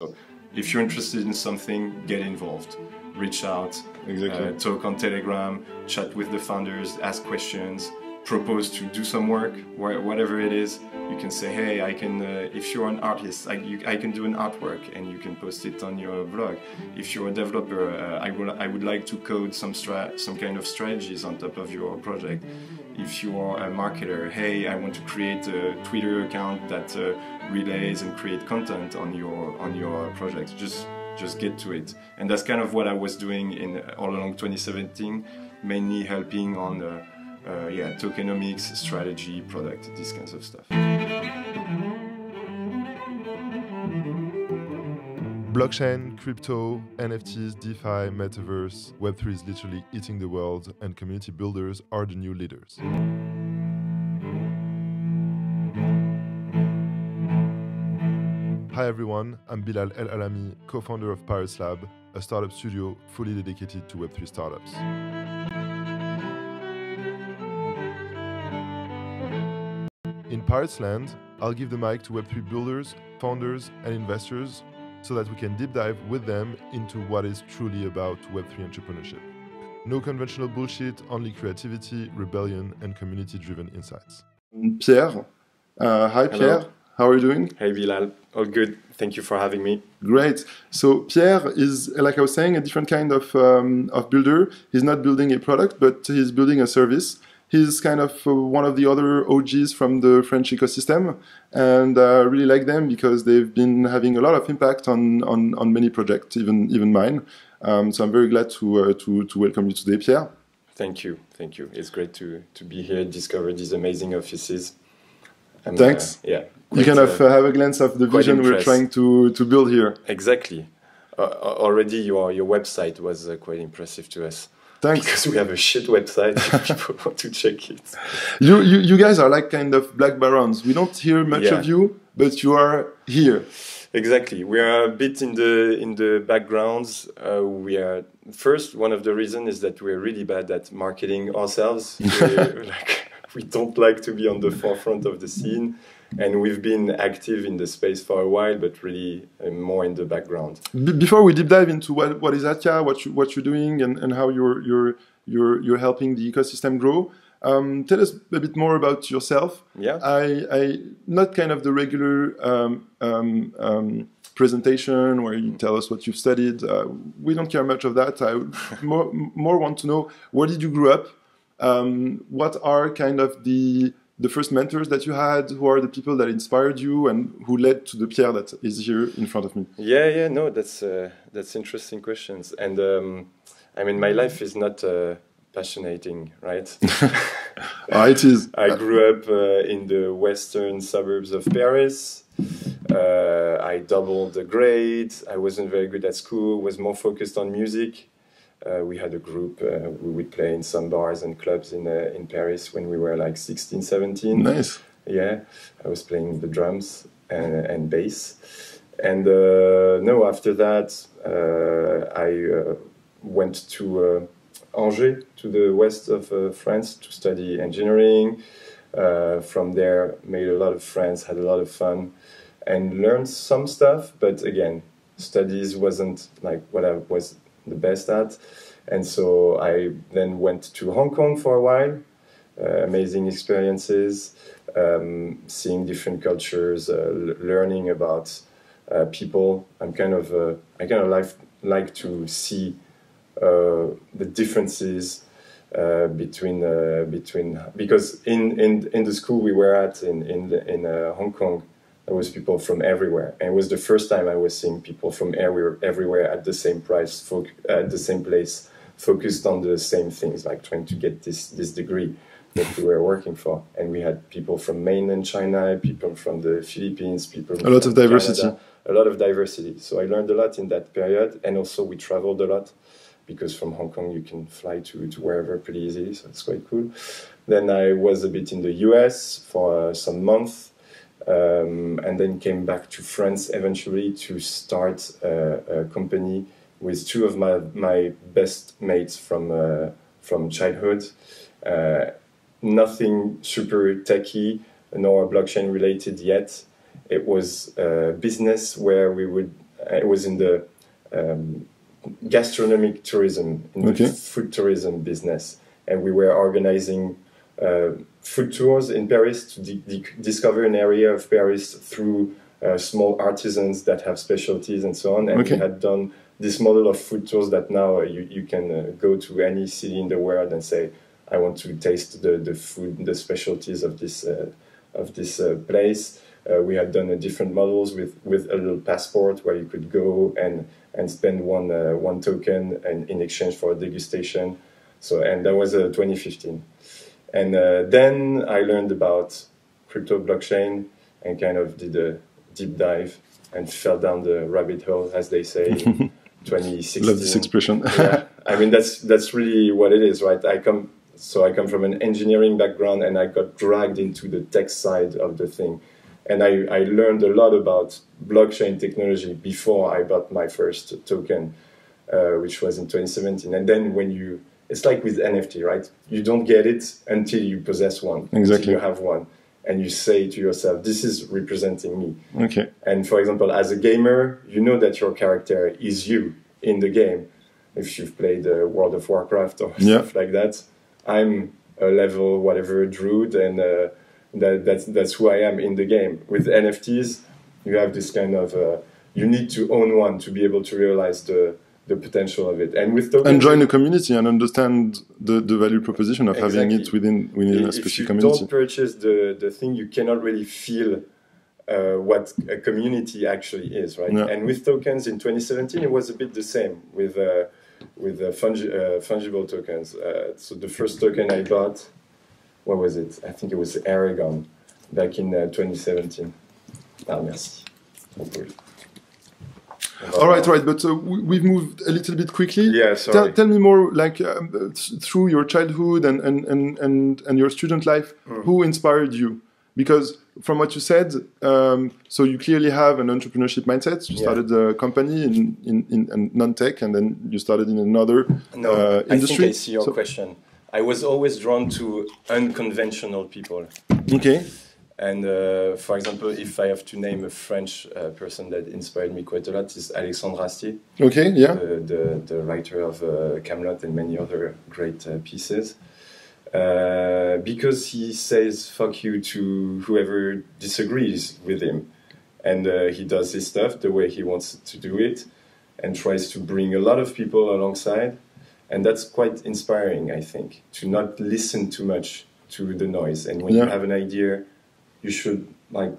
So if you're interested in something, get involved. Reach out, exactly. Talk on Telegram, chat with the founders, ask questions, propose to do some work, whatever it is. You can say, hey, I can, if you're an artist, I can do an artwork, and you can post it on your blog. If you're a developer, I would like to code some kind of strategies on top of your project. If you are a marketer, hey, I want to create a Twitter account that relays and create content on your project. Just get to it. And that's kind of what I was doing in all along 2017, mainly helping on yeah, tokenomics, strategy, product, these kinds of stuff. Blockchain, crypto, NFTs, DeFi, metaverse, Web3 is literally eating the world, and community builders are the new leaders. Hi everyone, I'm Bilal El Alami, co-founder of PyratzLabs, a startup studio fully dedicated to Web3 startups. In PyratzLand, I'll give the mic to Web3 builders, founders, and investors so that we can deep dive with them into what is truly about Web3 entrepreneurship. No conventional bullshit, only creativity, rebellion, and community-driven insights. Pierre. Hi, hello. Pierre. How are you doing? Hey, Bilal. All good. Thank you for having me. Great. So Pierre is, like I was saying, a different kind of builder. He's not building a product, but he's building a service. He's kind of one of the other OGs from the French ecosystem, and I really like them because they've been having a lot of impact on many projects, even mine. So I'm very glad to welcome you today, Pierre. Thank you. Thank you. It's great to be here, discover these amazing offices. And, thanks. Yeah. You kind of have a glance of the vision we're trying to build here. Exactly. Already your website was quite impressive to us. Thanks. Because we have a shit website if people want to check it. You guys are like kind of black barons. We don't hear much of you, but you are here. Exactly. We are a bit in the backgrounds. We are first. One of the reasons is that we're really bad at marketing ourselves. We don't like to be on the forefront of the scene. And we've been active in the space for a while, but really more in the background. Before we deep dive into what is Atka, what you're doing, and how you're helping the ecosystem grow, tell us a bit more about yourself. Yeah, I not kind of the regular presentation where you tell us what you've studied. We don't care much of that. I more want to know, where did you grow up? What are kind of the first mentors that you had, who are the people that inspired you and who led to the Pierre that is here in front of me? Yeah, no, that's interesting questions. And I mean, my life is not passionating, right? It is. I grew up in the western suburbs of Paris. I doubled the grades. I wasn't very good at school, was more focused on music. We had a group, we would play in some bars and clubs in Paris when we were like 16, 17. Nice. Yeah, I was playing the drums and bass. And no, after that, I went to Angers, to the west of France, to study engineering. From there, made a lot of friends, had a lot of fun, and learned some stuff. But again, studies wasn't like what I was the best at, and so I then went to Hong Kong for a while. Amazing experiences, seeing different cultures, learning about people. I kind of like to see the differences between because in the school we were at in Hong Kong, there was people from everywhere, and it was the first time I was seeing people from everywhere at the same price, at the same place, focused on the same things, like trying to get this degree that we were working for. And we had people from mainland China, people from the Philippines, people from a lot of diversity. Canada, a lot of diversity. So I learned a lot in that period, and also we traveled a lot because from Hong Kong you can fly to wherever pretty easily, so it's quite cool. Then I was a bit in the US for some months. And then came back to France eventually to start a company with two of my best mates from childhood. Nothing super techy nor blockchain related yet. It was a business where we would it was in the gastronomic tourism, in the food tourism business, and we were organizing food tours in Paris to discover an area of Paris through small artisans that have specialties and so on. And we had done this model of food tours that now you can go to any city in the world and say, I want to taste the food, the specialties of this place. We had done different models with a little passport where you could go and spend one token and in exchange for a degustation. So, and that was 2015. And then I learned about crypto blockchain and kind of did a deep dive and fell down the rabbit hole, as they say, in 2016. Love this expression. Yeah. I mean, that's really what it is, right? I come from an engineering background, and I got dragged into the tech side of the thing. And I learned a lot about blockchain technology before I bought my first token, which was in 2017. And then it's like with NFT, right? You don't get it until you possess one, until you have one. And you say to yourself, this is representing me. Okay. And for example, as a gamer, you know that your character is you in the game. If you've played World of Warcraft or stuff like that, I'm a level whatever druid, and that's who I am in the game. With NFTs, you have this kind of you need to own one to be able to realize the potential of it, and with tokens, and join the community and understand the value proposition of having it within a specific community. If you don't purchase the thing, you cannot really feel what a community actually is, right? Yeah. And with tokens in 2017, it was a bit the same with fungible tokens. So the first token I bought, what was it? I think it was Aragon back in 2017. Ah, merci. All right. But we've moved a little bit quickly. Yeah, sorry. Tell me more, like through your childhood and your student life, who inspired you? Because from what you said, so you clearly have an entrepreneurship mindset. You started a company in non-tech, and then you started in another industry. I think I see your question. I was always drawn to unconventional people. Okay. And for example, if I have to name a French person that inspired me quite a lot, is Alexandre Astier. Okay, yeah. The writer of Camelot and many other great pieces. Because he says fuck you to whoever disagrees with him. And he does his stuff the way he wants to do it and tries to bring a lot of people alongside. And that's quite inspiring, I think, to not listen too much to the noise. And when you have an idea, you should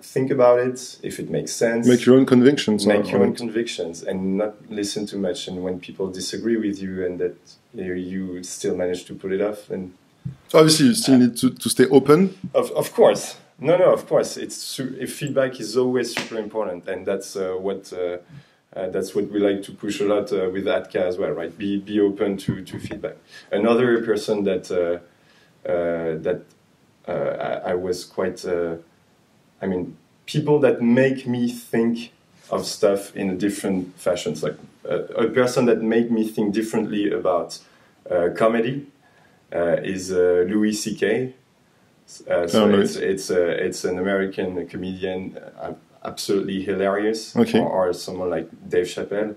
think about it, if it makes sense. Make your own convictions. And not listen too much. And when people disagree with you and that you still manage to pull it off. And obviously, you still need to stay open. Of course. No, of course. Feedback is always super important. And that's what... that's what we like to push a lot with Atka as well, right? Be open to feedback. Another person that I was quite, people that make me think of stuff in a different fashion. Like a person that made me think differently about comedy is Louis C.K. It's an American comedian. Absolutely hilarious, or someone like Dave Chappelle,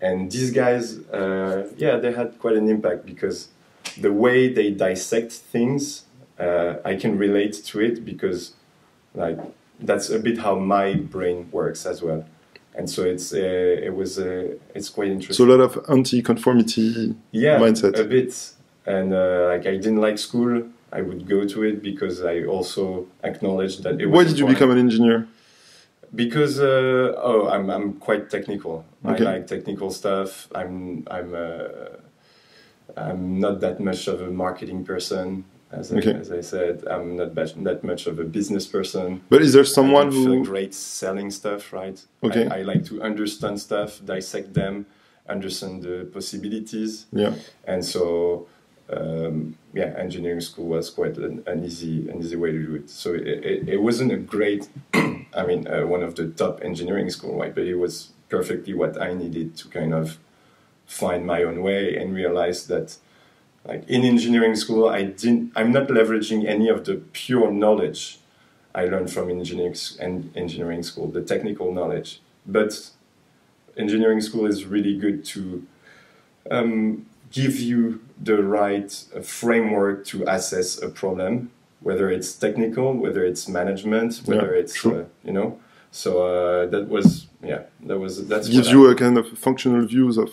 and these guys, they had quite an impact because the way they dissect things, I can relate to it because, that's a bit how my brain works as well, and so it's quite interesting. So a lot of anti-conformity mindset, a bit, and I didn't like school. I would go to it because I also acknowledged that it was. Why did you become an engineer? Because I'm quite technical. Okay. I like technical stuff. I'm not that much of a marketing person, as I said. I'm not that much of a business person. But is there someone who great selling stuff, right? Okay. I like to understand stuff, dissect them, understand the possibilities. Yeah. And so, engineering school was quite an easy way to do it. So it wasn't a great. One of the top engineering school, right? But it was perfectly what I needed to kind of find my own way and realize that, in engineering school, I'm not leveraging any of the pure knowledge I learned from engineering school, the technical knowledge, but engineering school is really good to give you the right framework to assess a problem, whether it's technical, whether it's management, whether it's you know. So that was that gives you a kind of functional views of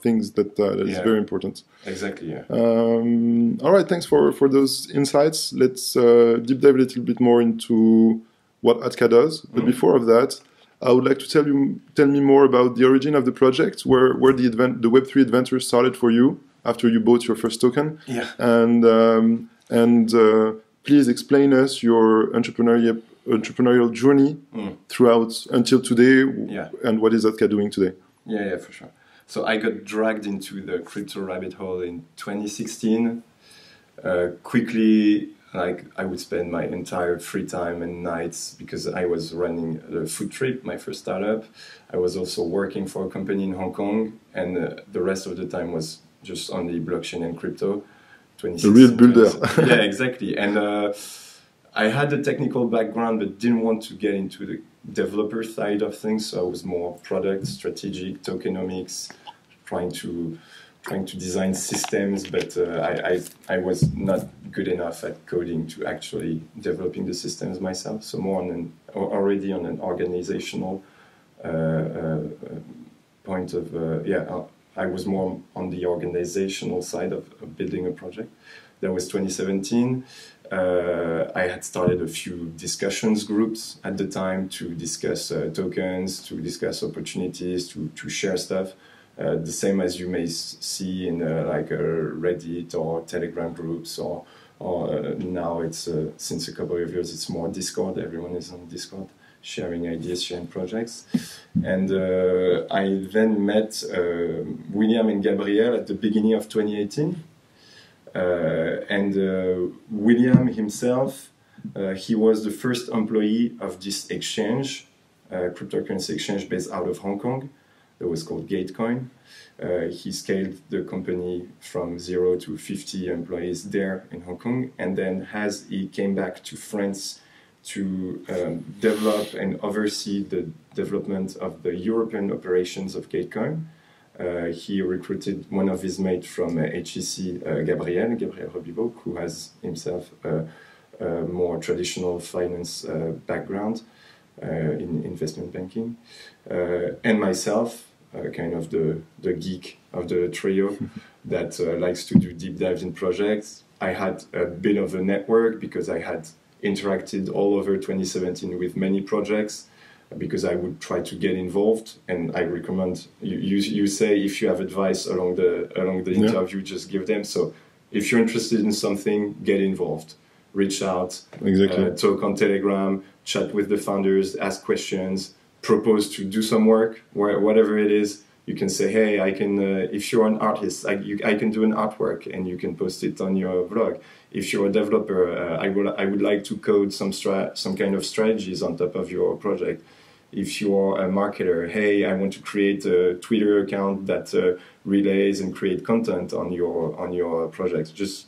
things that is very important. Exactly. Yeah. All right. Thanks for those insights. Let's deep dive a little bit more into what Atka does. But before of that, I would like to tell me more about the origin of the project, where the Web3 adventure started for you after you bought your first token. Yeah. And please explain us your entrepreneurial journey throughout until today, and what is Atka doing today? Yeah, yeah, for sure. So I got dragged into the crypto rabbit hole in 2016. Quickly, like I would spend my entire free time and nights because I was running the Food Trip, my first startup. I was also working for a company in Hong Kong, and the rest of the time was just only blockchain and crypto. The real builder. Yeah, exactly. And I had a technical background, but didn't want to get into the developer side of things. So I was more product, strategic, tokenomics, trying to design systems. But I was not good enough at coding to actually developing the systems myself. So more on an organizational point of I was more on the organizational side of building a project. That was 2017. I had started a few discussions groups at the time to discuss tokens, to discuss opportunities, to share stuff. The same as you may see in like a Reddit or Telegram groups, or now it's since a couple of years it's more Discord. Everyone is on Discord, sharing ideas, sharing projects. And I then met William and Gabriel at the beginning of 2018. William himself, he was the first employee of this exchange, cryptocurrency exchange based out of Hong Kong that was called Gatecoin. He scaled the company from 0 to 50 employees there in Hong Kong. And then as he came back to France to develop and oversee the development of the European operations of Gatecoin, he recruited one of his mates from HEC, Gabriel Robibok, who has himself a more traditional finance background in investment banking, and myself, kind of the geek of the trio that likes to do deep dives in projects. I had a bit of a network because I had interacted all over 2017 with many projects, because I would try to get involved. And I recommend you say if you have advice along the interview, just give them. So if you're interested in something, get involved, reach out, talk on Telegram, chat with the founders, ask questions, propose to do some work, whatever it is. You can say, hey, I can. If you're an artist, I can do an artwork, and you can post it on your blog. If you're a developer, I would like to code some kind of strategies on top of your project. If you're a marketer, hey, I want to create a Twitter account that relays and create content on your project. Just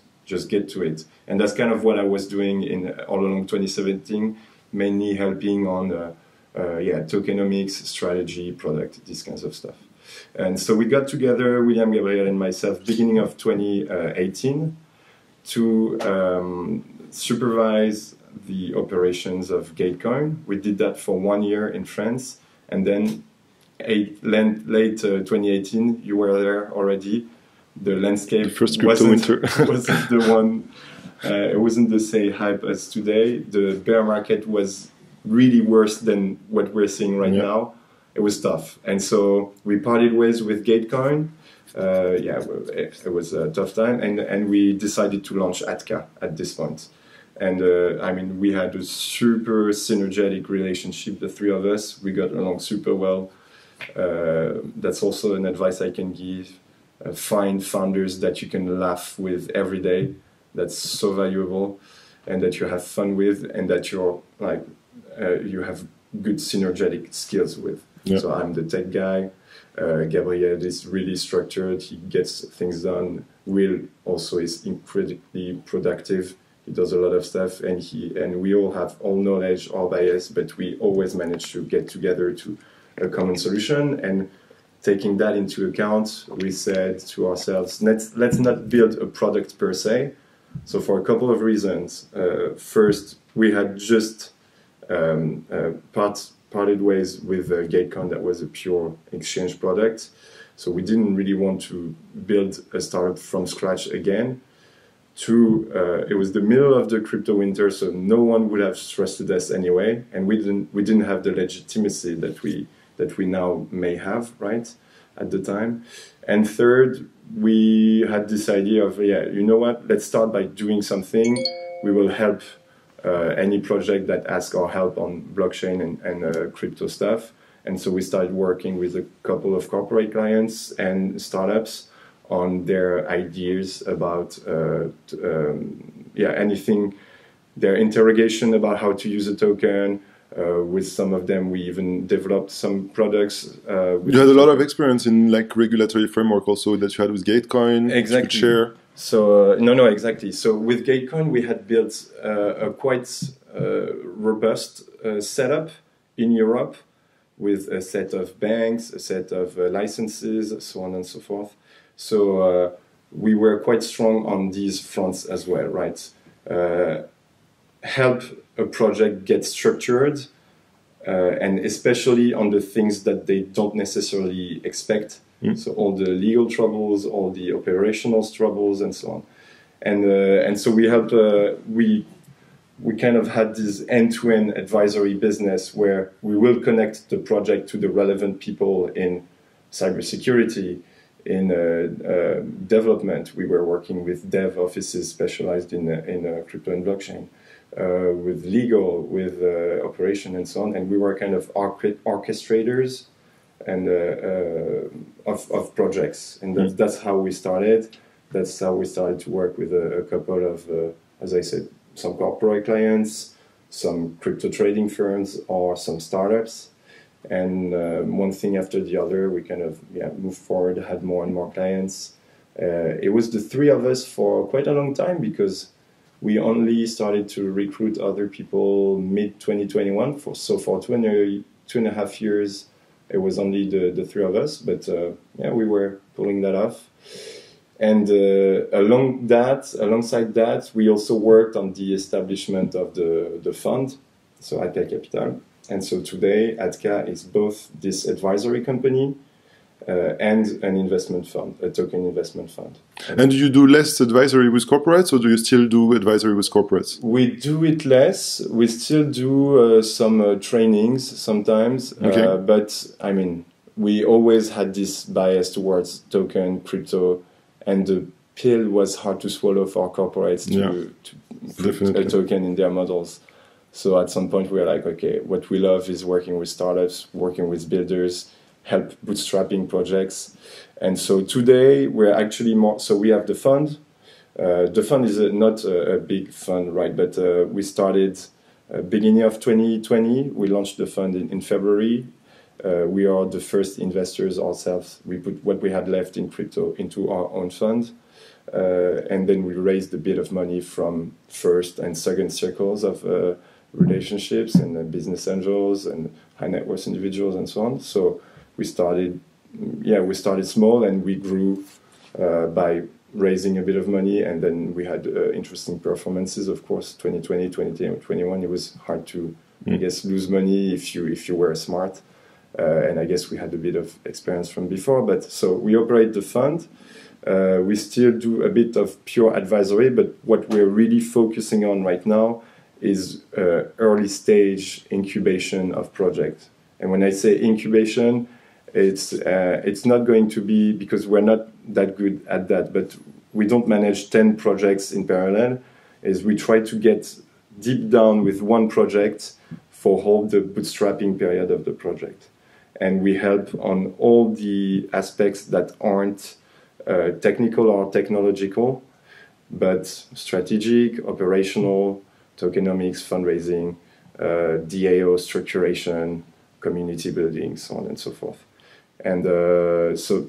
get to it. And that's kind of what I was doing in all along 2017, mainly helping on tokenomics, strategy, product, this kinds of stuff. And so we got together, William, Gabriel, and myself, beginning of 2018 to supervise the operations of Gatecoin. We did that for 1 year in France. And then late 2018, you were there already. The landscape wasn't the one. It wasn't the same hype as today. The bear market was really worse than what we're seeing right now. It was tough, and so we parted ways with Gatecoin. It was a tough time, and we decided to launch Atka at this point. And I mean, we had a super synergetic relationship, the three of us. We got along super well. That's also an advice I can give. Find founders that you can laugh with every day. That's so valuable, and that you have fun with, and that you're like you have good synergetic skills with. Yeah. So I'm the tech guy. Gabriel is really structured. He gets things done. Will also is incredibly productive. He does a lot of stuff, and we all have all knowledge, all bias, but we always manage to get together to a common solution. And taking that into account, we said to ourselves, let's not build a product per se. So for a couple of reasons. First, we had just parted ways with Gatecoin that was a pure exchange product. So we didn't really want to build a startup from scratch again. Two, it was the middle of the crypto winter, so no one would have trusted us anyway, and we didn't have the legitimacy that we now may have, right, at the time. And third, we had this idea of, yeah, you know what, let's start by doing something. We will help any project that asks our help on blockchain and crypto stuff. And so we started working with a couple of corporate clients and startups on their ideas about anything, their interrogation about how to use a token. With some of them, we even developed some products. You had a lot of experience in like regulatory framework also that you had with Gatecoin. Exactly. So exactly. So with Gatecoin, we had built a quite robust setup in Europe with a set of banks, a set of licenses, so on and so forth. So we were quite strong on these fronts as well, right? Help a project get structured, and especially on the things that they don't necessarily expect. Mm. So all the legal troubles, all the operational troubles, and so on. And so we helped. We kind of had this end-to-end advisory business where we will connect the project to the relevant people in cybersecurity. In development, we were working with dev offices specialized in crypto and blockchain, with legal, with operation, and so on. And we were kind of orchestrators and of projects, and that's how we started. That's how we started to work with a couple of, as I said, some corporate clients, some crypto trading firms, or some startups. And one thing after the other, we kind of moved forward, had more and more clients. It was the three of us for quite a long time because we only started to recruit other people mid-2021. So for 2.5 years, it was only the three of us. But we were pulling that off. And alongside that, we also worked on the establishment of the fund, so Atka Capital. And so today, Atka is both this advisory company and an investment fund, a token investment fund. And do you do less advisory with corporates, or do you still do advisory with corporates? We do it less. We still do some trainings sometimes. Okay. But, I mean, we always had this bias towards token, crypto, and the pill was hard to swallow for corporates to put a token in their models. So at some point we were like, okay, what we love is working with startups, working with builders, help bootstrapping projects. And so today we're actually more, so we have the fund. The fund is not a big fund, right? But we started beginning of 2020. We launched the fund in February. We are the first investors ourselves. We put what we had left in crypto into our own fund. And then we raised a bit of money from first and second circles of relationships and business angels and high net worth individuals and so on. So we started small and we grew by raising a bit of money, and then we had interesting performances. Of course, 2020, 2021, it was hard to lose money if you were smart, and I guess we had a bit of experience from before. But so we operate the fund. We still do a bit of pure advisory, but what we're really focusing on right now is early stage incubation of projects. And when I say incubation, it's not going to be, because we're not that good at that, but we don't manage 10 projects in parallel, is we try to get deep down with one project for all the bootstrapping period of the project. And we help on all the aspects that aren't technical or technological, but strategic, operational, tokenomics, fundraising, DAO structuration, community building, so on and so forth. And so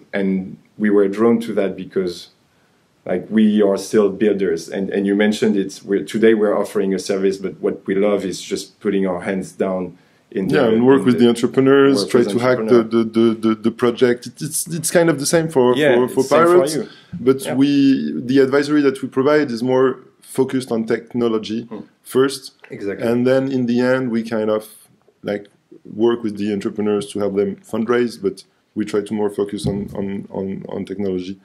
we were drawn to that because, like, we are still builders, and you mentioned it. Today we're offering a service, but what we love is just putting our hands down and work with the entrepreneurs, try to hack the project. It's kind of the same for Pirates, but the advisory that we provide is more focused on technology first, and then in the end we kind of like work with the entrepreneurs to help them fundraise, but we try to more focus on technology.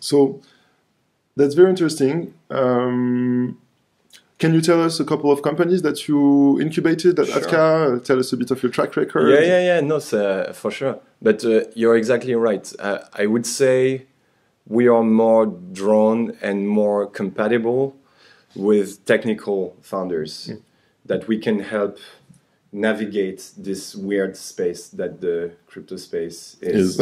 So that's very interesting. Can you tell us a couple of companies that you incubated at Atka? Tell us a bit of your track record. No, for sure. But you're exactly right. I would say we are more drawn and more compatible with technical founders that we can help navigate this weird space that the crypto space is.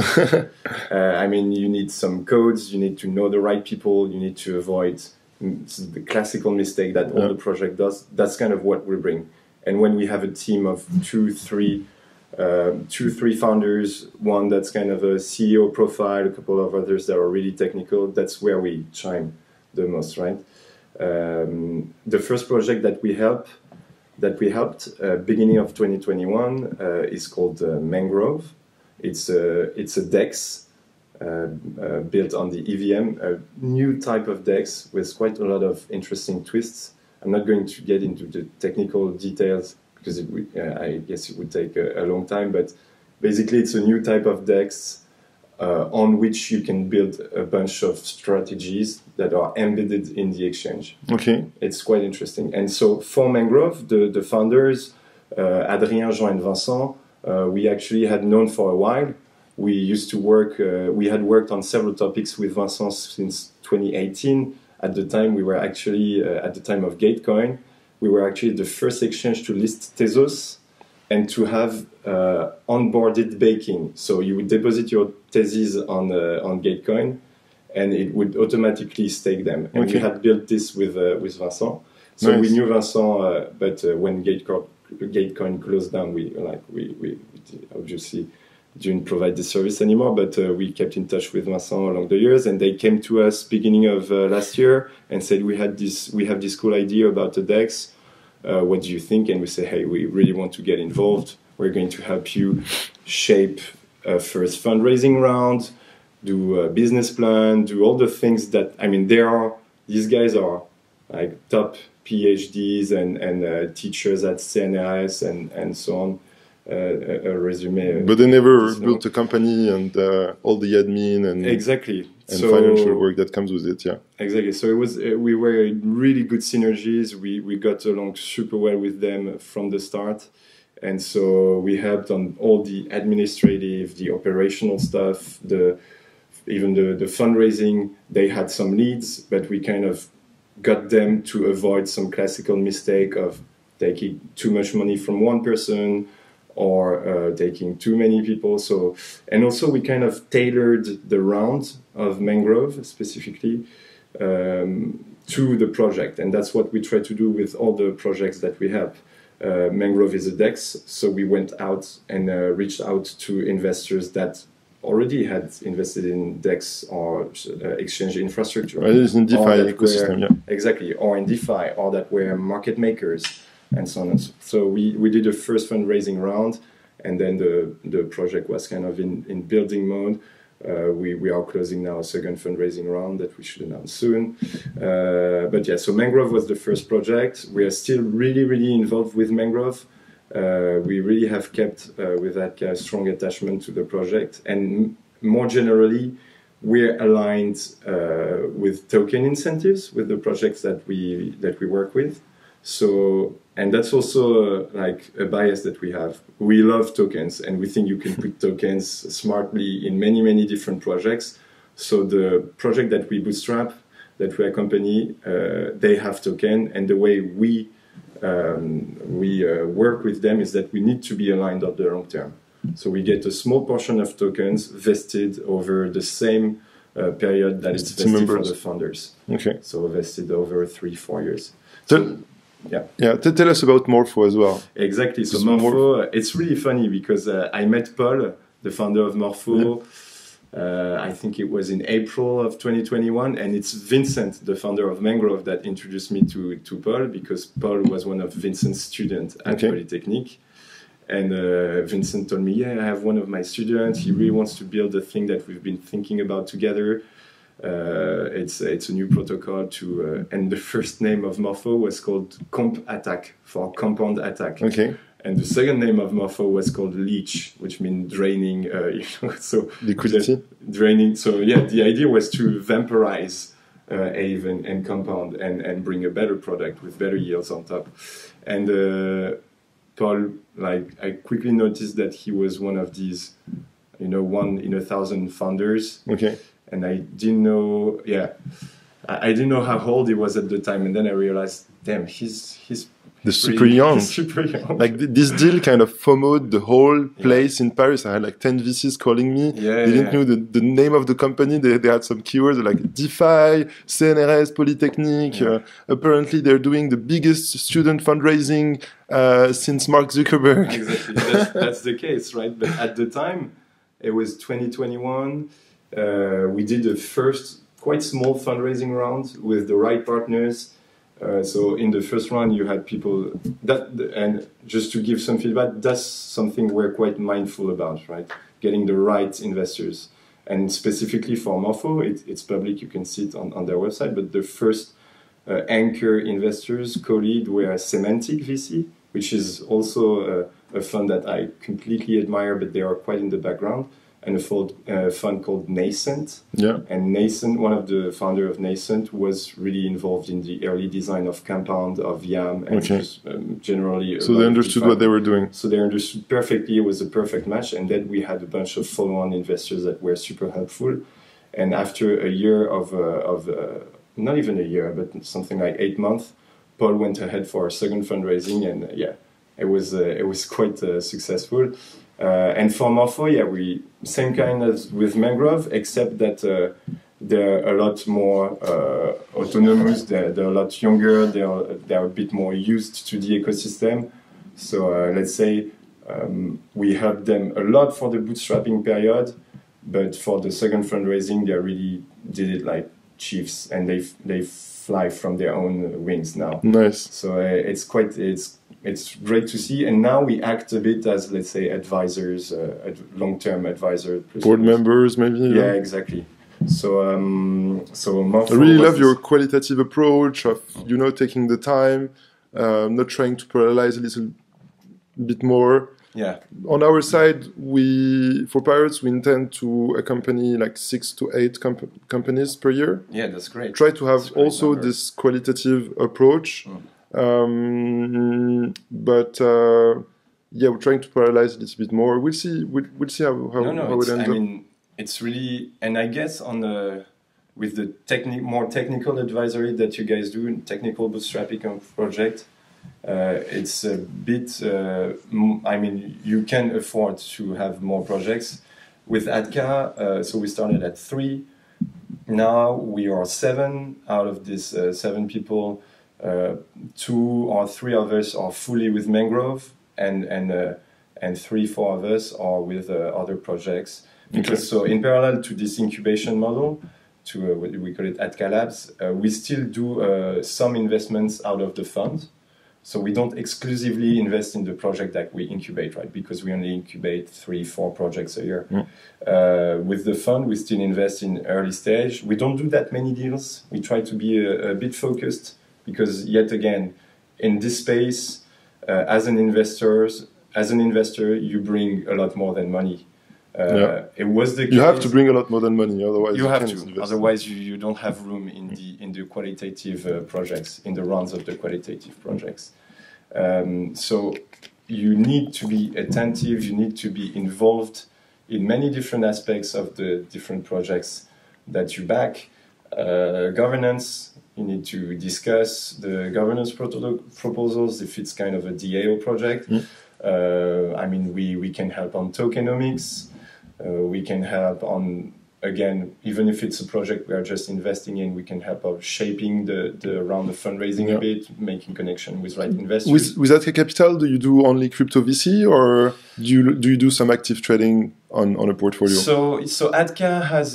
I mean, you need some codes, you need to know the right people, you need to avoid the classical mistake that all the project does. That's kind of what we bring. And when we have a team of two, three founders, one that's kind of a CEO profile, a couple of others that are really technical, that's where we chime the most, right? The first project that we helped beginning of 2021 is called Mangrove. It's a DEX. Built on the EVM, a new type of DEX with quite a lot of interesting twists. I'm not going to get into the technical details because it would, I guess it would take a long time, but basically it's a new type of DEX on which you can build a bunch of strategies that are embedded in the exchange. Okay. It's quite interesting. And so for Mangrove, the founders, Adrien, Jean and Vincent, we actually had known for a while. We used to work, we had worked on several topics with Vincent since 2018. At the time, we were actually, at the time of Gatecoin, we were actually the first exchange to list Tezos and to have onboarded baking. So you would deposit your theses on Gatecoin and it would automatically stake them. And we had built this with Vincent. So we knew Vincent, but when Gatecoin closed down, we obviously didn't provide the service anymore, but we kept in touch with Vincent along the years, and they came to us beginning of last year and said, we have this cool idea about the DEX, what do you think? And we say, hey, we really want to get involved, we're going to help you shape a first fundraising round, do a business plan, do all the things that, I mean, these guys are like top PhDs and teachers at CNRS and so on. A resume, but they never built a company and all the admin and financial work that comes with it. So it was we were in really good synergies. We got along super well with them from the start, and so we helped on all the administrative, the operational stuff, even the fundraising. They had some leads, but we kind of got them to avoid some classical mistake of taking too much money from one person, or taking too many people. So, and also we kind of tailored the round of Mangrove specifically to the project, and that's what we try to do with all the projects that we help. Mangrove is a DEX, so we went out and reached out to investors that already had invested in DEX or exchange infrastructure. It is in DeFi ecosystem, exactly, or in DeFi, or that were market makers, and so on. And so we did the first fundraising round, and then the project was kind of in building mode. We are closing now a second fundraising round that we should announce soon. But yeah, so Mangrove was the first project. We are still really, really involved with Mangrove. We really have kept with that kind of strong attachment to the project. And more generally, we're aligned with token incentives with the projects that we work with. So, and that's also like a bias that we have. We love tokens, and we think you can put tokens smartly in many, many different projects. So the project that we bootstrap, that we accompany, they have token, and the way we work with them is that we need to be aligned on the long term. So we get a small portion of tokens vested over the same period that it's vested for the founders. So vested over 3-4 years. So, tell us about Morpho as well. Exactly. So Morpho, it's really funny because I met Paul, the founder of Morpho, I think it was in April of 2021, and it's Vincent, the founder of Mangrove, that introduced me to Paul, because Paul was one of Vincent's students at Polytechnique. And Vincent told me, yeah, I have one of my students, he really wants to build the thing that we've been thinking about together. It's a new protocol to, and the first name of Morpho was called Comp Attack, for Compound Attack. Okay. And the second name of Morpho was called Leech, which means draining, you know, so liquidity. Draining. So yeah, the idea was to vampirize Aave and Compound and bring a better product with better yields on top. And Paul, like, I quickly noticed that he was one of these, you know, 1 in 1,000 founders. Okay. And I didn't know, yeah, I didn't know how old he was at the time, and then I realized, damn, he's super young. Like this deal kind of FOMO'd the whole place in Paris. I had like 10 VCs calling me. They didn't know the name of the company. They had some keywords like DeFi, CNRS, Polytechnique. Apparently, they're doing the biggest student fundraising since Mark Zuckerberg. Exactly, that's the case, right? But at the time, it was 2021. We did the first quite small fundraising round with the right partners. So in the first round, you had people that, and just to give some feedback, that's something we're quite mindful about, right? Getting the right investors. And specifically for Morpho, it's public, you can see it on their website, but the first anchor investors, co-lead, were Semantic VC, which is also a fund that I completely admire, but they are quite in the background. And a fund called Nascent. Yeah. And Nascent, one of the founders of Nascent, was really involved in the early design of Compound, of YAM, and just generally... So they understood what they were doing. So they understood perfectly. It was a perfect match. And then we had a bunch of follow-on investors that were super helpful. And after a year of not even a year, but something like 8 months, Paul went ahead for a second fundraising. And yeah, it was quite successful. And for Morpho, yeah, we same kind as with Mangrove, except that they're a lot more autonomous, they're a lot younger, they're a bit more used to the ecosystem. So let's say we helped them a lot for the bootstrapping period, but for the second fundraising, they really did it like chiefs, and they fly from their own wings now. Nice. So it's great to see, and now we act a bit as, let's say, advisors, long-term advisors, board members, maybe. Yeah, exactly. So, Morpho, I really love your qualitative approach of taking the time, not trying to parallelize a little bit more. Yeah. On our side, for Pyratzland, we intend to accompany like 6 to 8 companies per year. Yeah, that's great. Try to have also this qualitative approach. Mm. Yeah, we're trying to parallelize it a bit more. We'll see. We'll see how it ends up. I mean, it's really, and I guess with the more technical advisory that you guys do, technical bootstrapping project, it's a bit. I mean, you can afford to have more projects with Atka. So we started at 3. Now we are 7 out of these 7 people. 2 or 3 of us are fully with Mangrove, and 3, 4 of us are with other projects. Because so in parallel to this incubation model, to what we call it Atka Labs, we still do some investments out of the fund. So we don't exclusively invest in the project that we incubate, right? Because we only incubate 3, 4 projects a year. Yeah. With the fund, we still invest in early stage. We don't do that many deals. We try to be a bit focused. Because yet again, in this space, as an investor, you bring a lot more than money. It was the case. You have to bring a lot more than money, otherwise you have to. Invest. Otherwise, you don't have room in the qualitative projects, in the rounds of the qualitative projects. So you need to be attentive. You need to be involved in many different aspects of the different projects that you back. Governance. You need to discuss the governance proposals if it's kind of a DAO project. Mm. I mean, we can help on tokenomics. We can help on again, even if it's a project we are just investing in, we can help out shaping the round of fundraising a bit, making connection with right investors. With Atka Capital, do you do only crypto VC, or do you do some active trading on a portfolio? So Atka has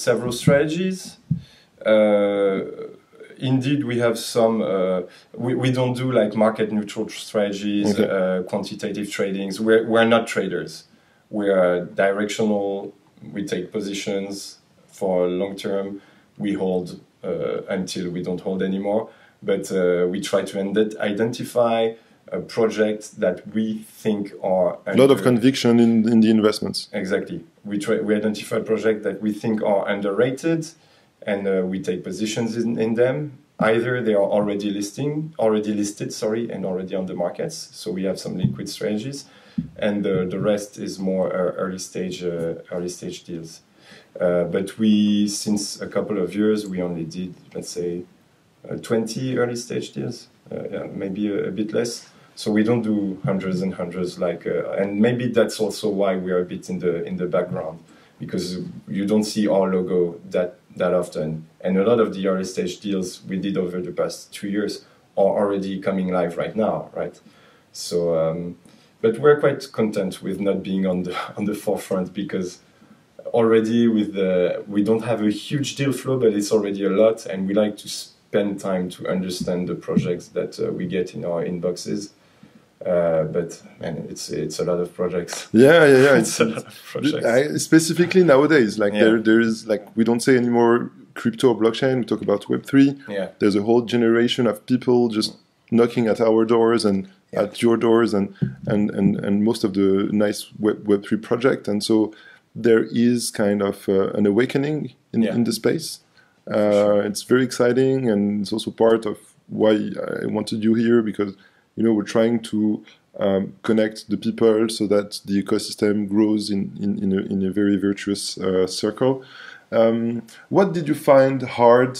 several strategies. Indeed, we have some. We don't do like market neutral strategies, quantitative tradings. We're not traders. We're directional. We take positions for long term. We hold until we don't hold anymore. But we try to identify projects that we think are a lot of conviction in the investments. Exactly. We identify projects that we think are underrated, and we take positions in them. Either they are already listed, and already on the markets. So we have some liquid strategies, and the rest is more early stage deals. But we, since a couple of years, we only did, let's say, 20 early stage deals, maybe a bit less. So we don't do hundreds and hundreds, like, and maybe that's also why we are a bit in the background, because you don't see our logo that often. And a lot of the early stage deals we did over the past 2 years are already coming live right now, right? So, but we're quite content with not being on the forefront, because already we don't have a huge deal flow, but it's already a lot, and we like to spend time to understand the projects that we get in our inboxes. But man, it's a lot of projects. Yeah. It's a lot of projects. Specifically nowadays, like there is, like, we don't say anymore crypto or blockchain. We talk about Web3. Yeah. There's a whole generation of people just knocking at our doors and at your doors, and most of the nice Web3 project. And so there is kind of an awakening in the space. It's very exciting, and it's also part of why I wanted you here, because, you know, we're trying to connect the people so that the ecosystem grows in a very virtuous circle. What did you find hard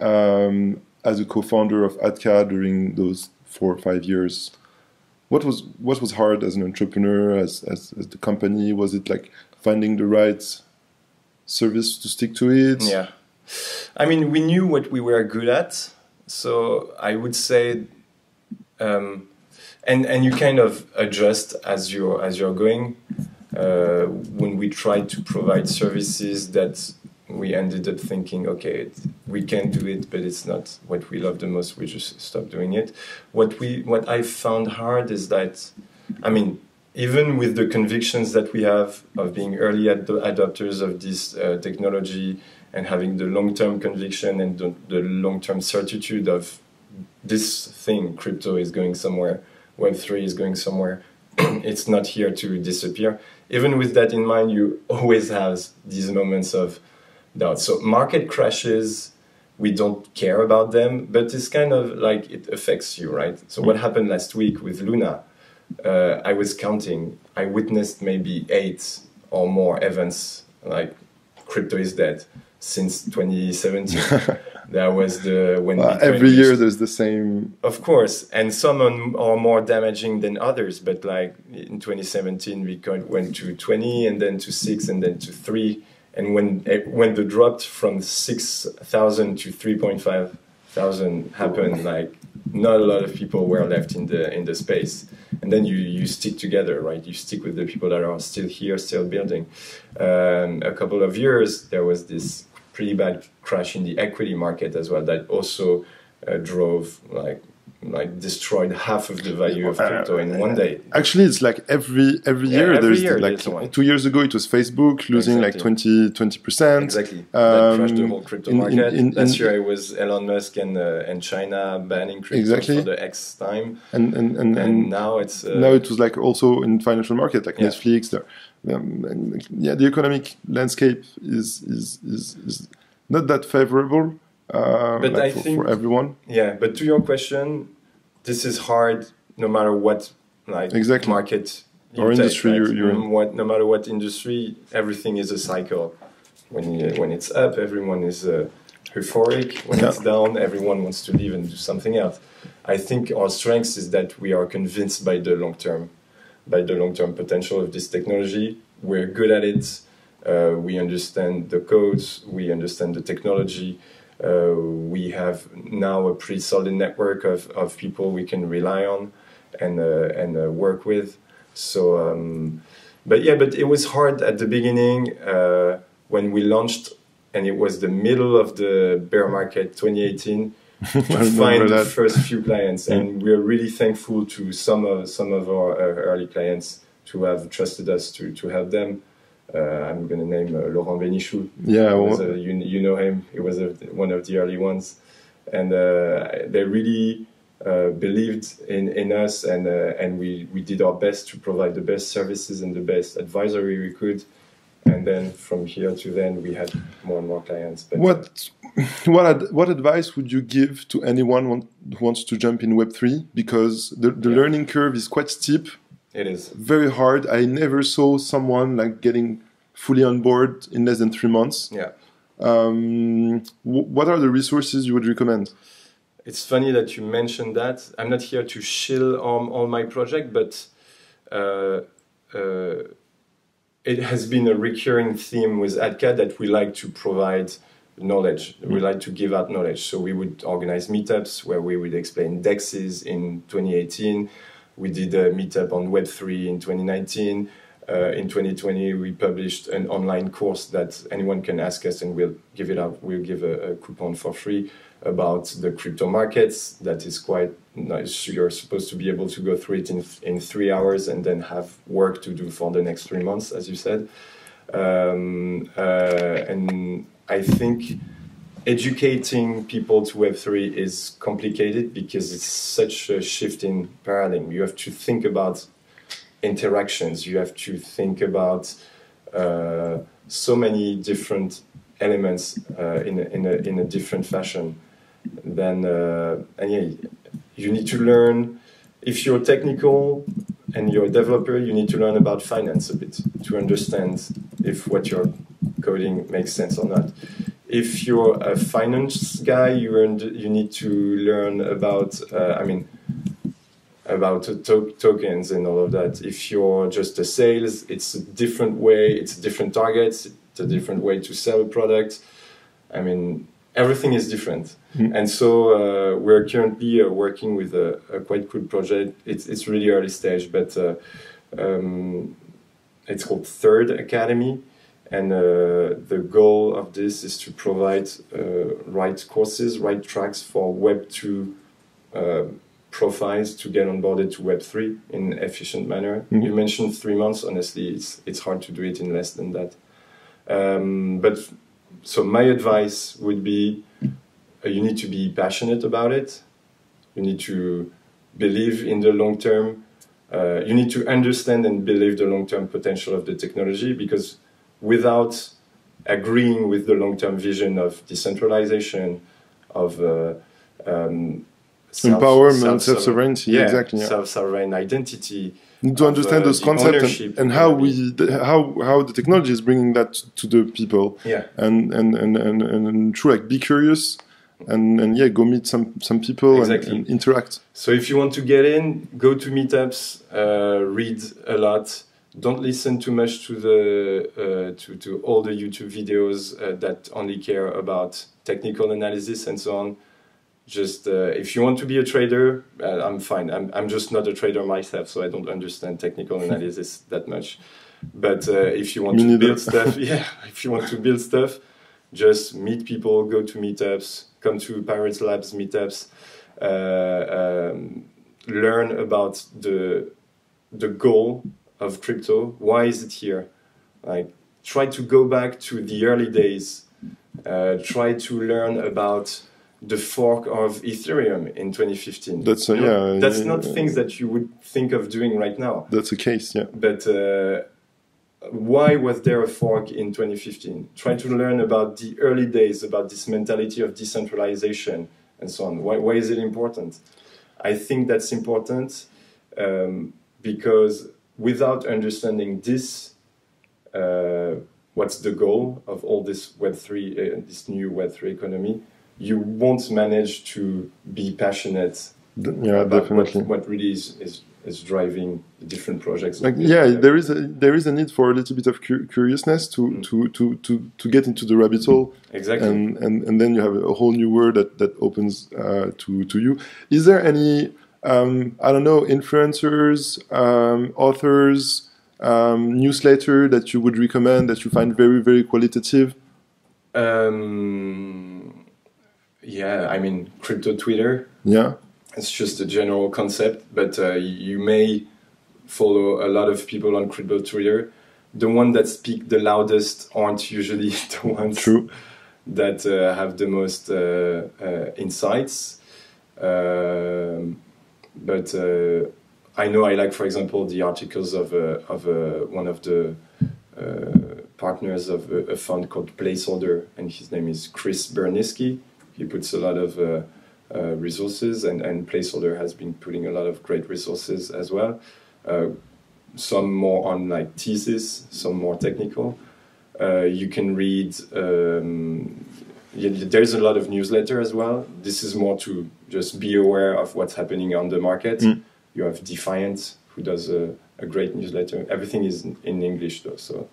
as a co-founder of Atka during those 4 or 5 years? What was hard as an entrepreneur, as the company? Was it like finding the right service to stick to it? Yeah, I mean, we knew what we were good at, so I would say. And you kind of adjust as you're going. When we tried to provide services that we ended up thinking, okay, we can do it, but it's not what we love the most, we just stopped doing it. What I found hard is that, I mean, even with the convictions that we have of being early adopters of this technology, and having the long-term conviction and the long-term certitude of this thing, crypto is going somewhere, Web3 is going somewhere, it's not here to disappear. Even with that in mind, you always have these moments of doubt. So market crashes, we don't care about them, but it's kind of like it affects you, right? So what happened last week with Luna, I was counting, I witnessed maybe 8 or more events, like crypto is dead, since 2017. That was every year there's the same. Of course, and some are more damaging than others. But like in 2017, Bitcoin went to 20, and then to 6, and then to 3. And when the drop from 6,000 to 3,500 happened, like not a lot of people were left in the space. And then you stick together, right? You stick with the people that are still here, still building. A couple of years there was this pretty bad crash in the equity market as well, that also drove, like destroyed half of the value of crypto in one day. Actually, it's like every year, 2 years ago it was Facebook losing like 20%. Exactly, that crashed the whole crypto market. Last year it was Elon Musk and China banning crypto for the X time. And now it's now it was like also in financial market, like Netflix. The economic landscape is not that favorable, but like I think for everyone. Yeah, but to your question, this is hard no matter what, like market or industry you're in. No matter what industry, everything is a cycle. When it's up, everyone is euphoric. When it's down, everyone wants to leave and do something else. I think our strength is that we are convinced by the long term potential of this technology. We're good at it. We understand the codes, we understand the technology. We have now a pretty solid network of people we can rely on and work with. So, but yeah, but it was hard at the beginning when we launched, and it was the middle of the bear market 2018 to find the first few clients. And we are really thankful to some of our early clients to have trusted us to help them. I'm going to name Laurent Benichoux. Yeah, you know him. He was one of the early ones, and they really believed in us, and we did our best to provide the best services and the best advisory we could. And then from here to then, we had more and more clients. But what advice would you give to anyone who wants to jump in Web3? Because the learning curve is quite steep. It is very hard. I never saw someone like getting fully on board in less than 3 months. Yeah. What are the resources you would recommend? It's funny that you mentioned that. I'm not here to shill on my project, but it has been a recurring theme with Atka that we like to provide knowledge. We like to give out knowledge. So we would organize meetups where we would explain DEXs in 2018. We did a meetup on Web3 in 2019. In 2020, we published an online course that anyone can ask us, and we'll give it up. We'll give a coupon for free about the crypto markets. That is quite nice. You're supposed to be able to go through it in 3 hours and then have work to do for the next 3 months, as you said. And I think educating people to Web3 is complicated because it's such a shift in paradigm. You have to think about interactions. You have to think about so many different elements in a different fashion. Then and yeah, you need to learn. If you're technical and you're a developer, you need to learn about finance a bit to understand if what you're coding makes sense or not. If you're a finance guy, you need to learn about, tokens and all of that. If you're just a sales, it's a different way, it's different targets, it's a different way to sell a product. I mean, everything is different. Mm-hmm. And so we're currently working with a quite cool project. It's really early stage, but it's called Third Academy. And the goal of this is to provide right courses, right tracks for Web2 profiles to get onboarded to Web3 in an efficient manner. Mm-hmm. You mentioned 3 months. Honestly, it's hard to do it in less than that. But so my advice would be you need to be passionate about it. You need to believe in the long term. You need to understand and believe the long-term potential of the technology, because without agreeing with the long-term vision of decentralization, of empowerment, self-sovereignty, self-sovereign identity. To understand those concepts and how the technology is bringing that to the people. Yeah. And true, like, be curious and yeah, go meet some people. Exactly. and interact. So if you want to get in, go to meetups, read a lot. Don't listen too much to to all the YouTube videos that only care about technical analysis and so on. Just if you want to be a trader, I'm fine. I'm just not a trader myself, so I don't understand technical analysis that much. But if you want to build stuff, just meet people, go to meetups, come to PyratzLabs meetups, learn about the goal of crypto. Why is it here? Like, try to go back to the early days. Try to learn about the fork of Ethereum in 2015. That's not things that you would think of doing right now. That's the case, yeah. But why was there a fork in 2015? Try to learn about the early days, about this mentality of decentralization and so on. Why is it important? I think that's important because without understanding this, what's the goal of all this Web3, this new Web3 economy, you won't manage to be passionate about what really is is driving different projects. Like, yeah, there is a need for a little bit of curiousness to get into the rabbit hole. Exactly. And then you have a whole new world that opens to you. Is there any I don't know, influencers, authors, newsletter that you would recommend that you find very, very qualitative? Yeah, I mean, crypto Twitter. Yeah. It's just a general concept, but you may follow a lot of people on crypto Twitter. The ones that speak the loudest aren't usually the ones that have the most insights. But I know I like, for example, the articles of one of the partners of a fund called Placeholder, and his name is Chris Burniske. He puts a lot of resources, and Placeholder has been putting a lot of great resources as well. Some more on like thesis, some more technical. You can read, there's a lot of newsletter as well. This is more to just be aware of what's happening on the market. You have Defiant, who does a great newsletter. Everything is in English though, so.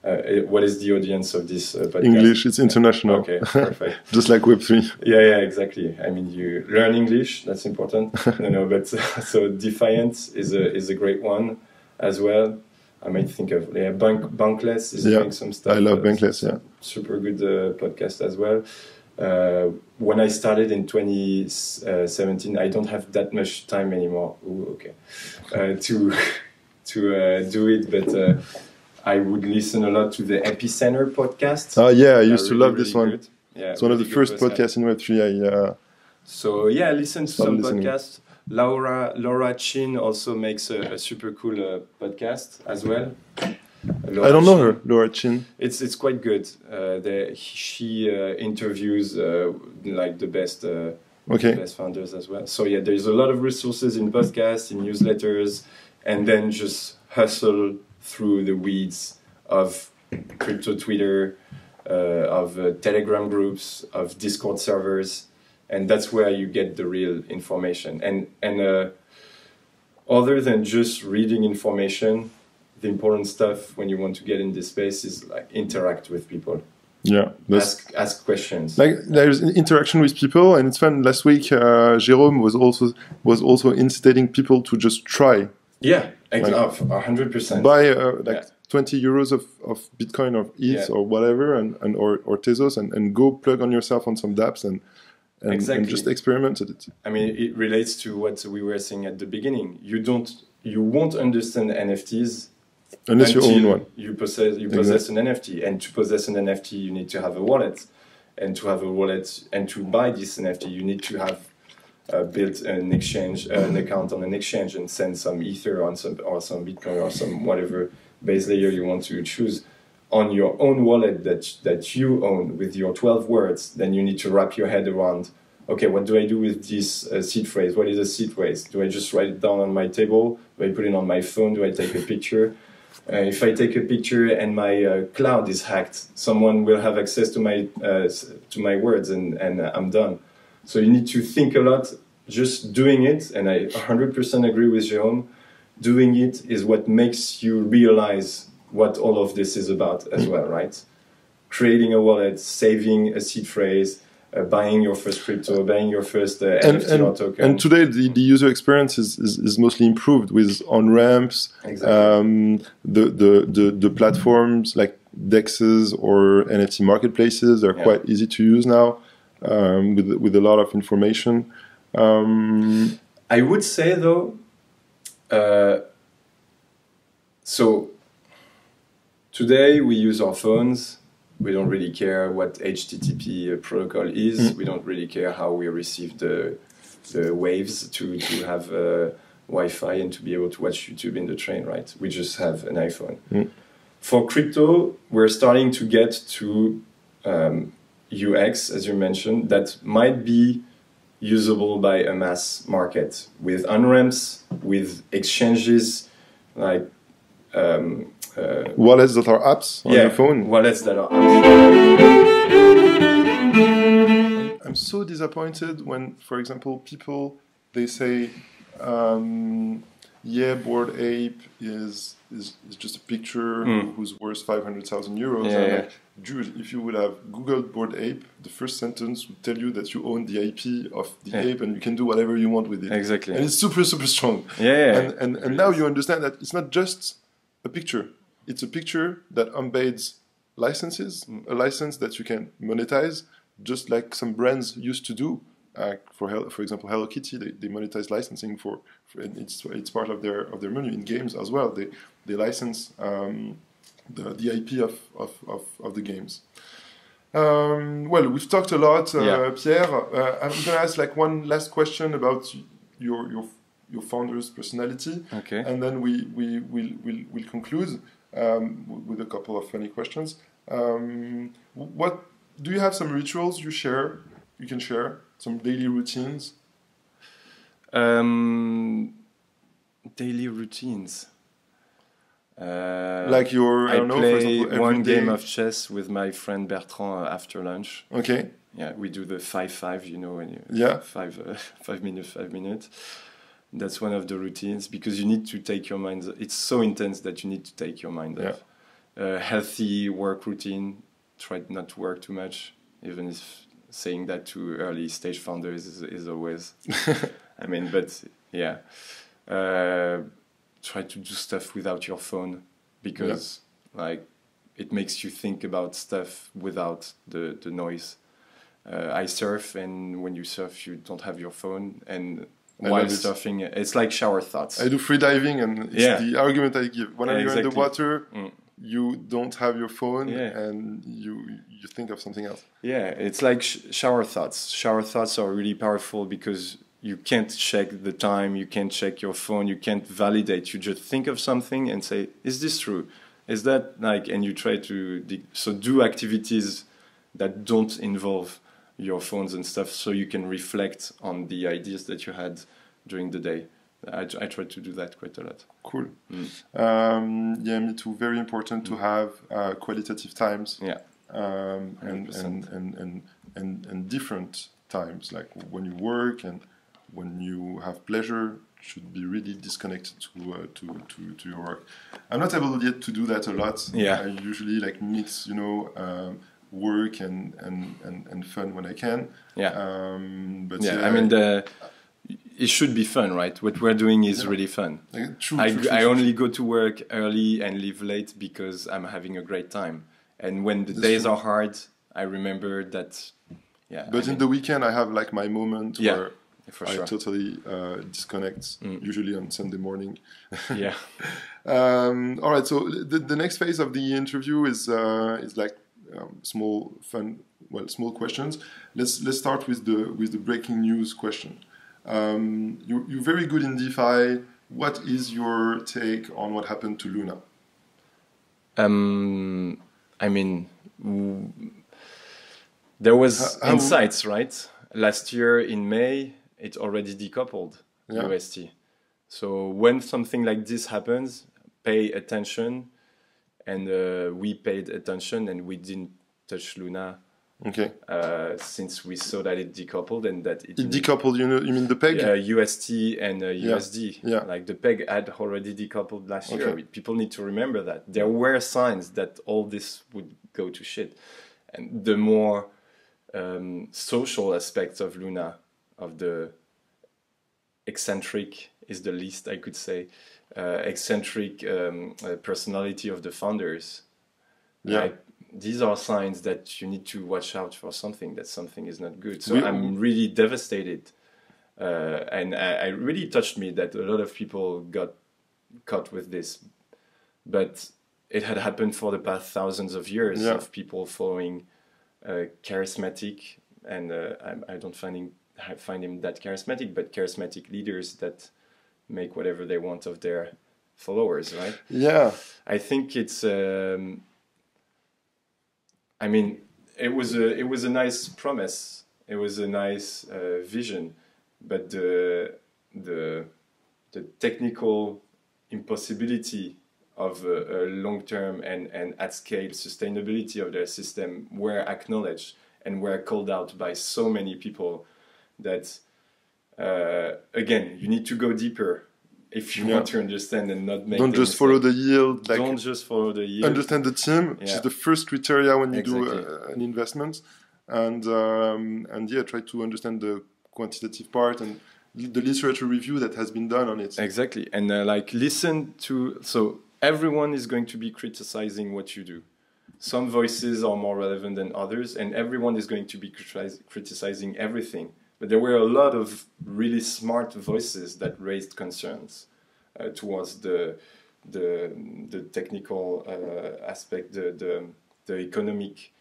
What is the audience of this podcast? English, it's international. Okay, perfect. Just like Web3. Yeah, exactly. I mean, you learn English, that's important. No, but so Defiant is a great one as well. I might think of Bankless is doing some stuff. I love Bankless, yeah. Super good podcast as well. When I started in 2017, I don't have that much time anymore. Ooh, okay. To do it, but... I would listen a lot to the Epicenter podcast. Oh, yeah, I used to love this one. Yeah, it's one of the first podcasts in Web3. So, yeah, listen to some podcasts. Laura Shin also makes a super cool podcast as well. I don't know her, Laura Shin. It's quite good. She interviews like the best founders as well. So, yeah, there's a lot of resources in podcasts, in newsletters, and then just hustle through the weeds of crypto Twitter, of Telegram groups, of Discord servers, and that's where you get the real information. And other than just reading information, the important stuff when you want to get in this space is like interact with people. Yeah, ask questions. Like there's interaction with people, and it's fun. Last week, Jérôme was also incitating people to just try. Yeah. Like 100%. Buy like 20 euros of Bitcoin or ETH or whatever, or Tezos, and go plug on yourself on some dApps and just experiment at it. I mean, it relates to what we were saying at the beginning. You won't understand NFTs unless you own one. You possess an NFT, and to possess an NFT, you need to have a wallet, and to have a wallet and to buy this NFT, you need to have. Build an exchange, an account on an exchange, and send some ether on some Bitcoin or some whatever base layer you want to choose on your own wallet that you own with your 12 words. Then you need to wrap your head around. Okay, what do I do with this seed phrase? What is a seed phrase? Do I just write it down on my table? Do I put it on my phone? Do I take a picture? If I take a picture and my cloud is hacked, someone will have access to my words, and I'm done. So you need to think a lot, just doing it, and I 100% agree with Jérôme, doing it is what makes you realize what all of this is about as well, right? Creating a wallet, saving a seed phrase, buying your first crypto, buying your first NFT or token. And today the user experience is mostly improved with on-ramps, the platforms like DEXs or NFT marketplaces are quite easy to use now. With a lot of information. I would say though, so today we use our phones. We don't really care what HTTP protocol is. We don't really care how we receive the waves to have Wi-Fi and to be able to watch YouTube in the train, right? We just have an iPhone. For crypto, we're starting to get to UX, as you mentioned, that might be usable by a mass market with on-ramps, with exchanges, like wallets that are apps on your phone. Wallets that are apps. I'm so disappointed when, for example, people they say yeah, Bored Ape is just a picture who's worth 500,000 euros. Yeah, like, dude, if you would have Googled Bored Ape, the first sentence would tell you that you own the IP of the ape and you can do whatever you want with it. Exactly. And it's super, super strong. Yeah. And now you understand that it's not just a picture. It's a picture that embeds licenses, a license that you can monetize, just like some brands used to do. For example, Hello Kitty, they monetize licensing for it's part of their menu in games as well. They license the IP of the games. Well, we've talked a lot, Pierre. I'm gonna ask like one last question about your founder's personality, and then we'll conclude with a couple of funny questions. What do you have? Some rituals you share? You can share some daily routines. Daily routines. Like your, I play one game of chess with my friend Bertrand after lunch. Okay. Yeah, we do the 5-5. You know, when you 5 minutes. That's one of the routines, because you need to take your mind. It's so intense that you need to take your mind off. Healthy work routine. Try not to work too much, even if saying that to early stage founders is always, I mean, but yeah. Try to do stuff without your phone, because like it makes you think about stuff without the noise. I surf, and when you surf, you don't have your phone, and while surfing, it's like shower thoughts. I do free diving, and it's the argument I give. When you're in the water, you don't have your phone, and you think of something else. Yeah, it's like shower thoughts. Shower thoughts are really powerful because you can't check the time, you can't check your phone, you can't validate. You just think of something and say, "Is this true? Is that like?" And you try to so do activities that don't involve your phones and stuff, so you can reflect on the ideas that you had during the day. I try to do that quite a lot. Cool. Yeah, me too. Very important to have qualitative times. Yeah. And different times, like when you work and when you have pleasure, should be really disconnected to your work. I'm not able yet to do that a lot. Yeah. I usually like mix, you know, work and fun when I can. Yeah. But yeah, I mean it should be fun, right? What we're doing is really fun. I only go to work early and leave late because I'm having a great time. And when the days are hard, I remember that. Yeah. But in the weekend, I have like my moment where I totally disconnect. Usually on Sunday morning. Yeah. All right. So the next phase of the interview is like small fun. Well, small questions. Let's start with the breaking news question. You're very good in DeFi. What is your take on what happened to Luna? I mean, there was insights, right? Last year in May, it already decoupled UST. So when something like this happens, pay attention. And we paid attention, and we didn't touch Luna. Okay. Since we saw that it decoupled and that it decoupled, you mean the peg? UST and USD. Yeah. Like the peg had already decoupled last year. People need to remember that. There were signs that all this would go to shit. And the more social aspects of Luna, of the eccentric, is the least I could say, eccentric personality of the founders. Yeah. Like, these are signs that you need to watch out for something, that something is not good. So I'm really devastated. And I really touched me that a lot of people got caught with this. But it had happened for the past thousands of years of people following charismatic, and I don't find him that charismatic, but charismatic leaders that make whatever they want of their followers, right? Yeah. I think it's... I mean, it was a nice promise. It was a nice vision, but the technical impossibility of a long-term and at-scale sustainability of their system were acknowledged and were called out by so many people that again, you need to go deeper. if you want to understand and not make. Don't just follow the yield. Like, don't just follow the yield. Understand the team, which is the first criteria when you do an investment, and try to understand the quantitative part and the literature review that has been done on it. Exactly, and like listen to. So everyone is going to be criticizing what you do. Some voices are more relevant than others, and everyone is going to be criticizing everything. But there were a lot of really smart voices that raised concerns towards the technical aspect, the economic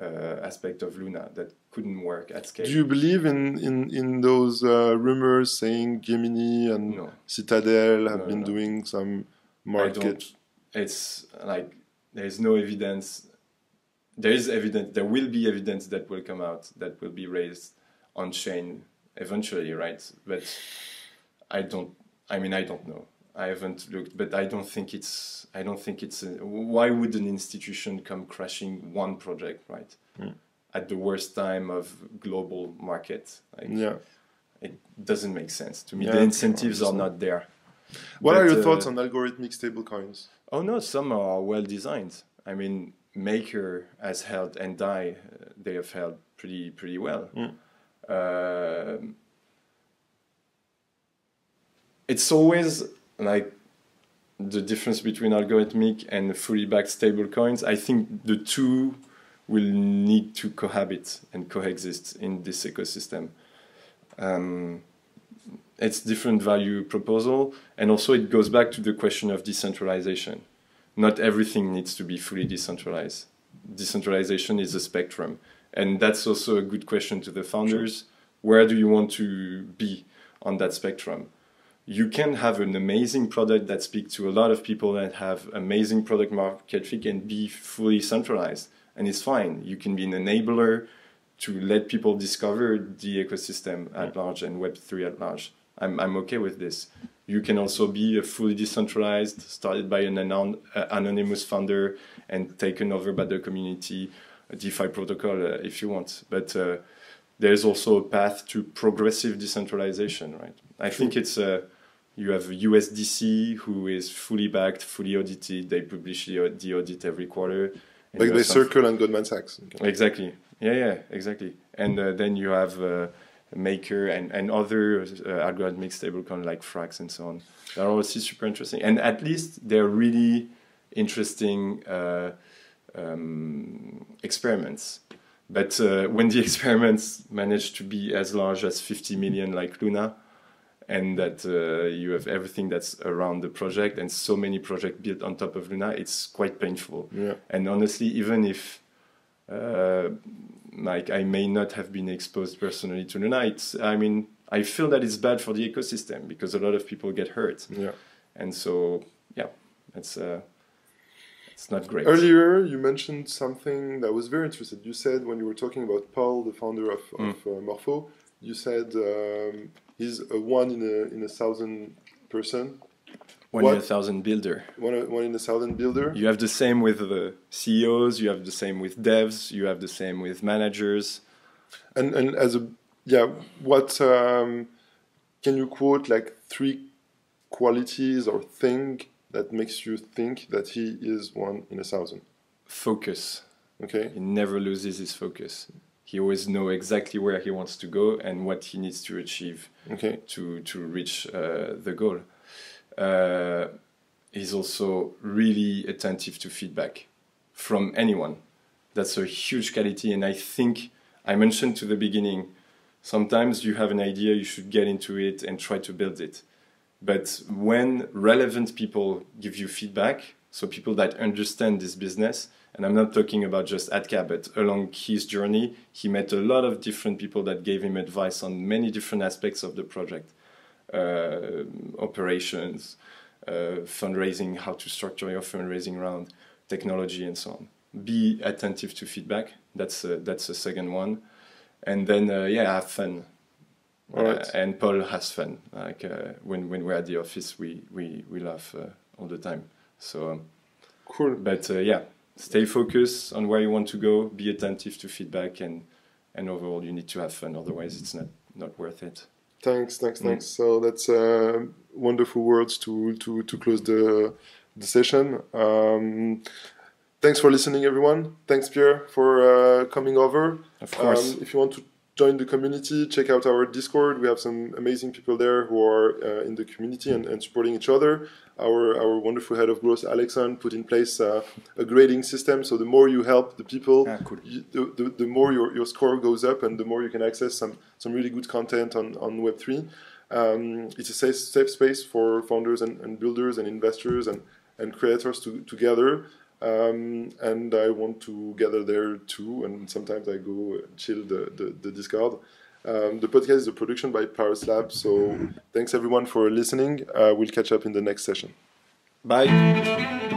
aspect of Luna that couldn't work at scale. Do you believe in those rumors saying Gemini and Citadel have been doing some market? It's like there is no evidence. There is evidence. There will be evidence that will come out that will be raised on chain eventually, right? But I don't know. I haven't looked, but I don't think it's. Why would an institution come crashing one project, right? At the worst time of global market, like, it doesn't make sense to me. The incentives are not there. What are your thoughts on algorithmic stablecoins? Oh no, some are well designed. I mean, Maker has held and DAI, they have held pretty well. It's always like the difference between algorithmic and fully backed stable coins. I think the two will need to cohabit and coexist in this ecosystem. It's different value proposal, and also it goes back to the question of decentralization. Not everything needs to be fully decentralized. Decentralization is a spectrum. And that's also a good question to the founders. Where do you want to be on that spectrum? You can have an amazing product that speaks to a lot of people and have amazing product market fit and be fully centralized. And it's fine. You can be an enabler to let people discover the ecosystem at large and Web3 at large. I'm okay with this. You can also be a fully decentralized, started by an anonymous founder and taken over by the community, a DeFi protocol if you want, but there's also a path to progressive decentralization, right? I think it's you have USDC who is fully backed, fully audited. They publish the audit every quarter. Like they Circle and Goldman Sachs. Okay. Exactly. Yeah, exactly. And then you have Maker and other algorithmic stablecoin like Frax and so on. They're also super interesting. And at least they're really interesting experiments, but when the experiments manage to be as large as 50 million like Luna, and that you have everything that's around the project and so many projects built on top of Luna, it's quite painful. And honestly, even if like I may not have been exposed personally to Luna, I mean, I feel that it's bad for the ecosystem because a lot of people get hurt. And so it's it's not great. Earlier, you mentioned something that was very interesting. You said when you were talking about Paul, the founder of Morpho, you said he's a one in a thousand person. One in a thousand builder. One in a thousand builder. You have the same with the CEOs. You have the same with devs. You have the same with managers. And as a what can you quote like three qualities or thing that makes you think that he is one in a thousand? Focus. Okay. He never loses his focus. He always knows exactly where he wants to go and what he needs to achieve to reach the goal. He's also really attentive to feedback from anyone. That's a huge quality, and I think I mentioned to the beginning, sometimes you have an idea, you should get into it and try to build it. But when relevant people give you feedback, so people that understand this business, and I'm not talking about just Atka, but along his journey, he met a lot of different people that gave him advice on many different aspects of the project. Operations, fundraising, how to structure your fundraising round, technology, and so on. Be attentive to feedback. That's the second one. And then, have fun. And Paul has fun. Like when we're at the office, we laugh all the time. So cool. But stay focused on where you want to go. Be attentive to feedback, and overall, you need to have fun. Otherwise, it's not worth it. Thanks. So that's wonderful words to close the session. Thanks for listening, everyone. Thanks, Pierre, for coming over. Of course. If you want to join the community, check out our Discord. We have some amazing people there who are in the community and supporting each other. Our wonderful head of growth, Alexandre, put in place a grading system. So the more you help the people, the more your score goes up and the more you can access some really good content on Web3. It's a safe space for founders and builders and investors and creators to gather. And I want to gather there too, and sometimes I go chill the Discord. The podcast is a production by PyratzLabs, so thanks everyone for listening. We'll catch up in the next session. Bye.